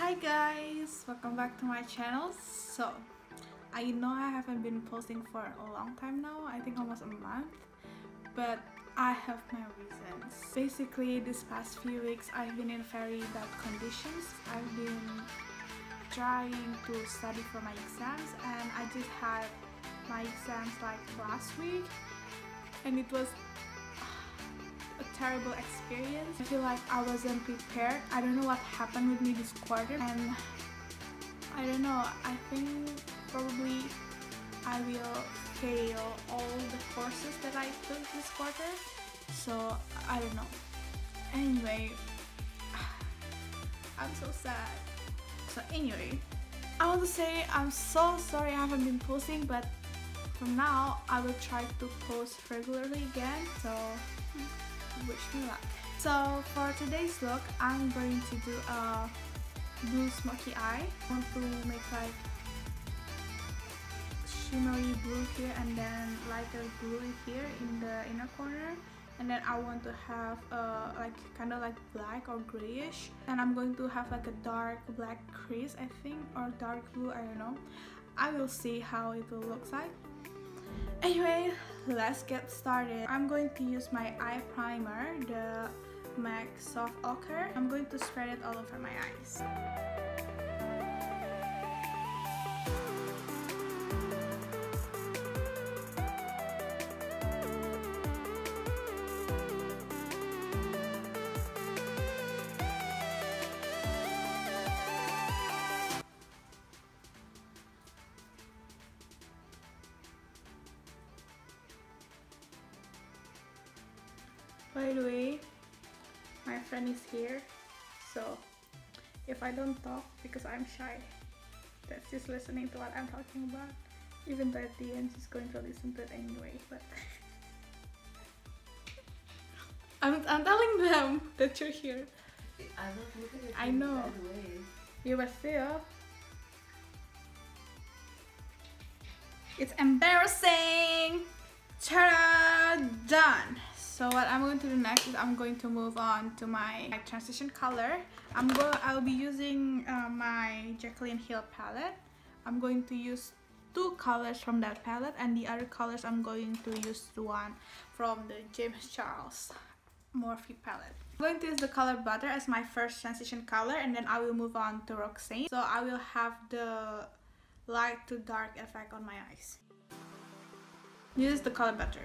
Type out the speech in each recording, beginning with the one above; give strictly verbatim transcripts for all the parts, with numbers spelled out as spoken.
Hi guys, welcome back to my channel. So I know I haven't been posting for a long time now, I think almost a month, but I have my reasons. Basically, this past few weeks I've been in very bad conditions. I've been trying to study for my exams and I just had my exams like last week and it was a terrible experience. I feel like I wasn't prepared. I don't know what happened with me this quarter, and I don't know, I think probably I will fail all the courses that I took this quarter, so I don't know. Anyway, I'm so sad. So anyway, I want to say I'm so sorry I haven't been posting, but from now I will try to post regularly again, so wish me luck. So for today's look, I'm going to do a blue smoky eye. I want to make like shimmery blue here and then lighter blue here in the inner corner, and then I want to have a like kind of like black or grayish, and I'm going to have like a dark black crease, I think, or dark blue, I don't know. I will see how it will look like. Anyway, let's get started. I'm going to use my eye primer, the MAC Soft Ochre. I'm going to spread it all over my eyes. By the way, my friend is here, so if I don't talk because I'm shy, that's just listening to what I'm talking about, even though at the end she's going to listen to it anyway, but I'm, I'm telling them that you're here. I'm not looking at you. I know. You were still. It's embarrassing! Ta-da! Done! So what I'm going to do next is I'm going to move on to my, my transition color. I'm go I'll be using uh, my Jaclyn Hill palette. I'm going to use two colors from that palette, and the other colors I'm going to use the one from the James Charles Morphe palette. I'm going to use the color Butter as my first transition color, and then I will move on to Roxane. So I will have the light to dark effect on my eyes. This is the color Butter.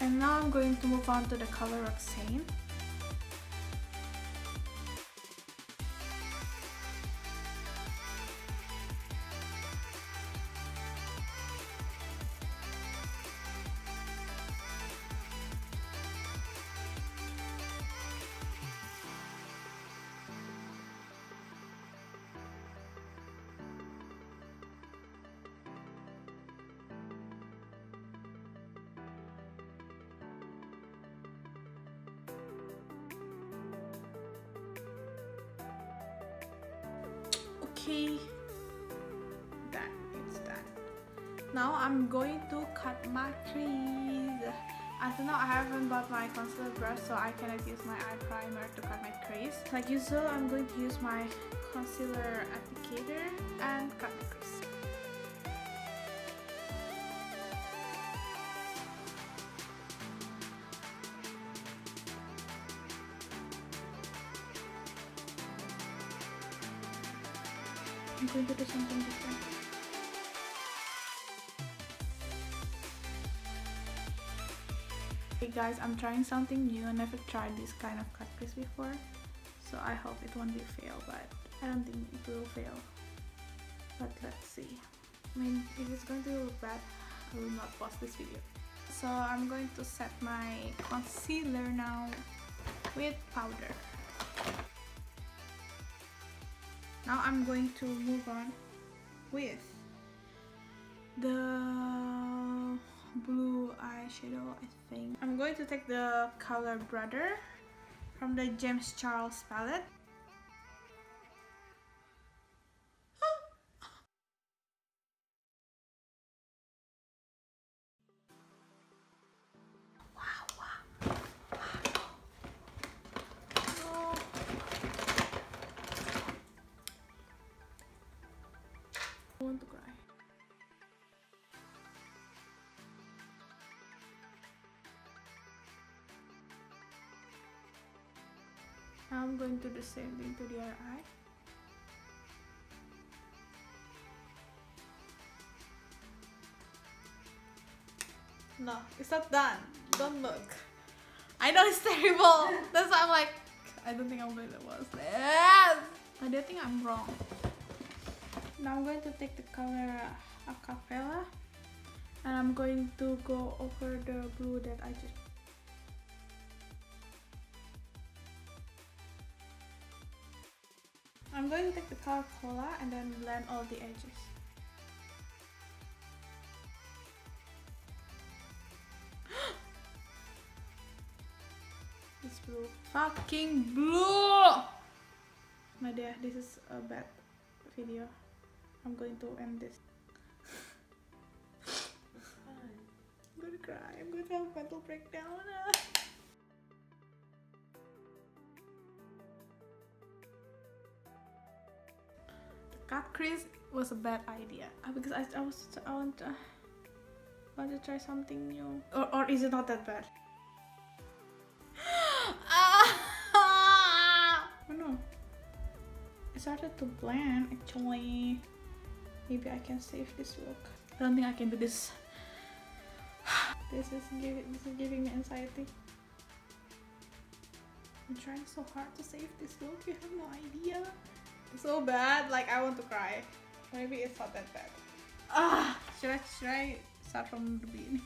And now I'm going to move on to the color Roxane. Okay, that it's done. Now I'm going to cut my crease. As of now, I haven't bought my concealer brush, so I cannot use my eye primer to cut my crease. Like usual, I'm going to use my concealer applicator and cut the crease. I'm going to do something different. Hey guys, I'm trying something new. I never tried this kind of cut crease before, so I hope it won't be a fail, but I don't think it will fail, but let's see. I mean, if it's going to look bad, I will not pause this video. So I'm going to set my concealer now with powder. Now I'm going to move on with the blue eyeshadow, I think. I'm going to take the color Brother from the James Charles palette. Now I'm going to do the same thing to the other eye. No, it's not done. Don't look. I know it's terrible. That's why I'm like, I don't think I'm going to watch this. I don't think I'm wrong. Now I'm going to take the color Acapella and I'm going to go over the blue that I just. I'm going to take the color Cola and then blend all the edges. It's blue. Fucking blue! My dear, this is a bad video. I'm going to end this. I'm going to cry. I'm going to have a mental breakdown. Cut crease was a bad idea because I, I was I want to, want to try something new, or, or is it not that bad? Oh no, it started to blend actually. Maybe I can save this look. I don't think I can do this. This is giving this is giving me anxiety. I'm trying so hard to save this look. You have no idea. So bad, like I want to cry. Maybe it's not that bad. Ah, should I should I start from the beginning?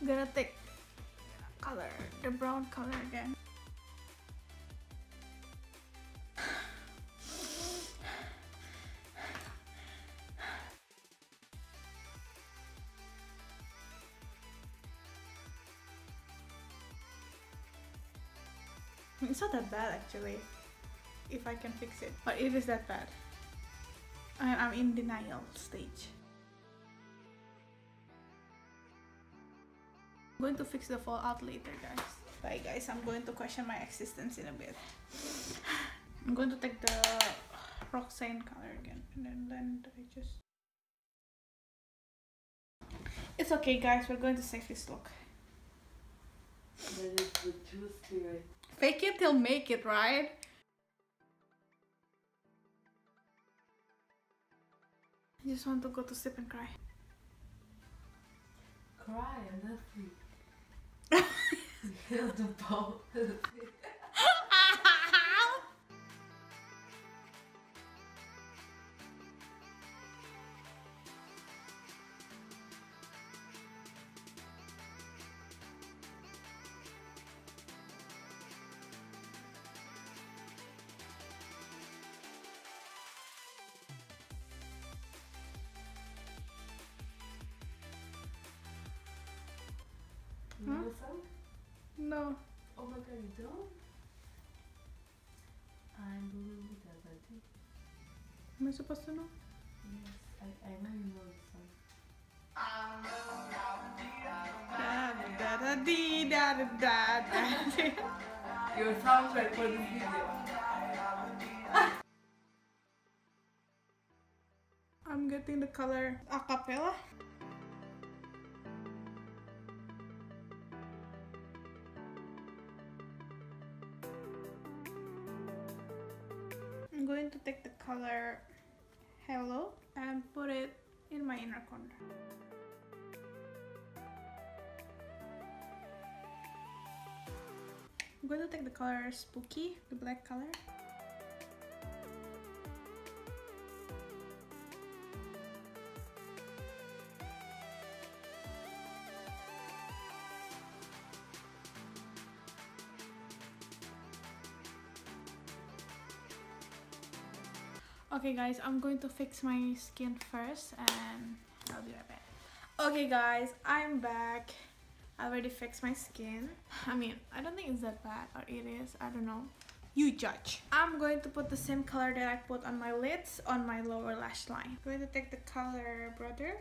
I'm gonna take color, the brown color again. It's not that bad actually. If I can fix it, but it is that bad and I'm in denial stage. I'm going to fix the fallout later, guys. Bye guys, I'm going to question my existence in a bit. I'm going to take the Roxanne color again and then, then I just... It's okay guys, we're going to save this look. That is the true spirit. Fake it till make it, right? I just want to go to sleep and cry. Cry and nothing. Feel the bowl. You know the song? No. Oh my god, you don't? I'm blue with that, I think. Am I supposed to know? Yes, I, I know you know the song. Your soundtrack for this video. I'm getting the color Acapella. I'm going to take the color Hello and put it in my inner corner. I'm going to take the color Spooky, the black color. Okay guys, I'm going to fix my skin first and I'll be right back. Okay guys, I'm back. I already fixed my skin. I mean, I don't think it's that bad, or it is, I don't know. You judge. I'm going to put the same color that I put on my lids on my lower lash line. I'm going to take the color Brother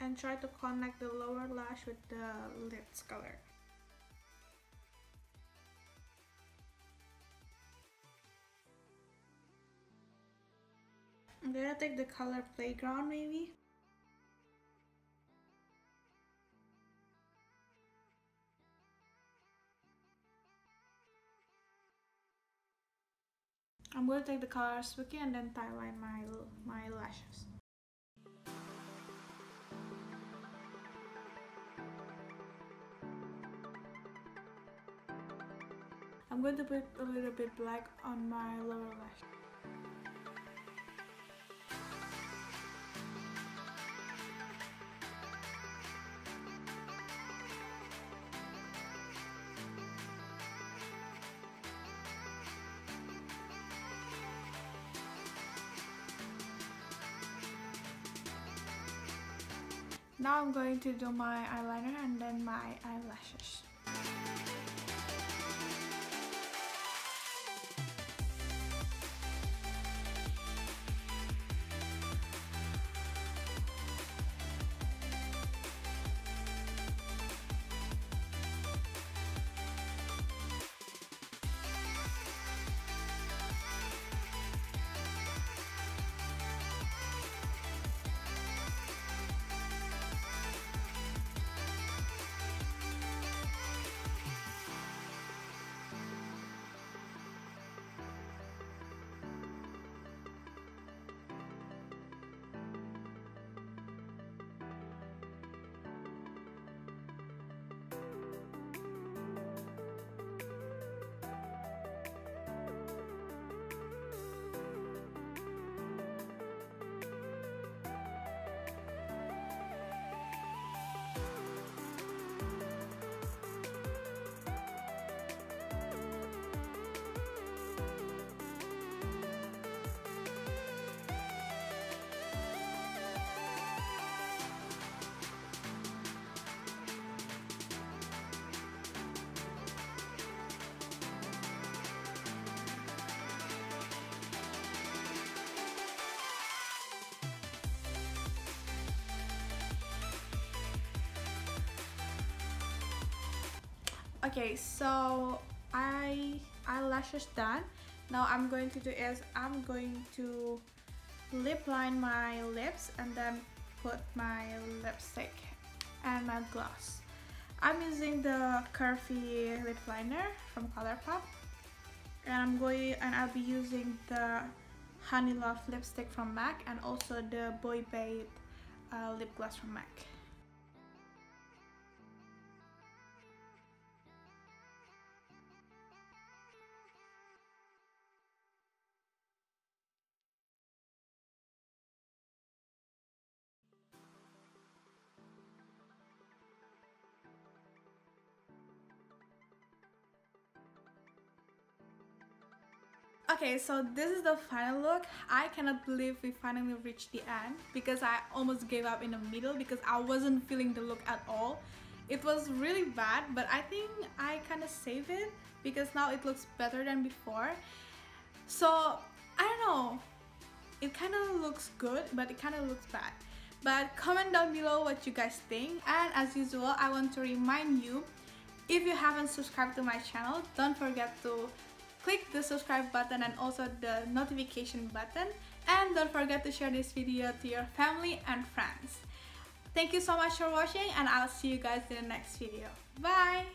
and try to connect the lower lash with the lids color. I'm gonna take the color Playground maybe. I'm gonna take the color Spooky and then tie line my, my lashes. I'm going to put a little bit black on my lower lash. Now I'm going to do my eyeliner and then my eyelashes. Okay, so I eyelashes done. Now I'm going to do is I'm going to lip line my lips and then put my lipstick and my gloss. I'm using the Curvy lip liner from ColourPop, and I'm going and I'll be using the Honey Love lipstick from MAC and also the Boy Babe uh, lip gloss from MAC. Okay, so this is the final look. I cannot believe we finally reached the end because I almost gave up in the middle because I wasn't feeling the look at all. It was really bad, but I think I kind of saved it because now it looks better than before. So, I don't know. It kind of looks good, but it kind of looks bad. But comment down below what you guys think. And as usual, I want to remind you, if you haven't subscribed to my channel, don't forget to click the subscribe button and also the notification button, and don't forget to share this video to your family and friends. Thank you so much for watching, and I'll see you guys in the next video. Bye!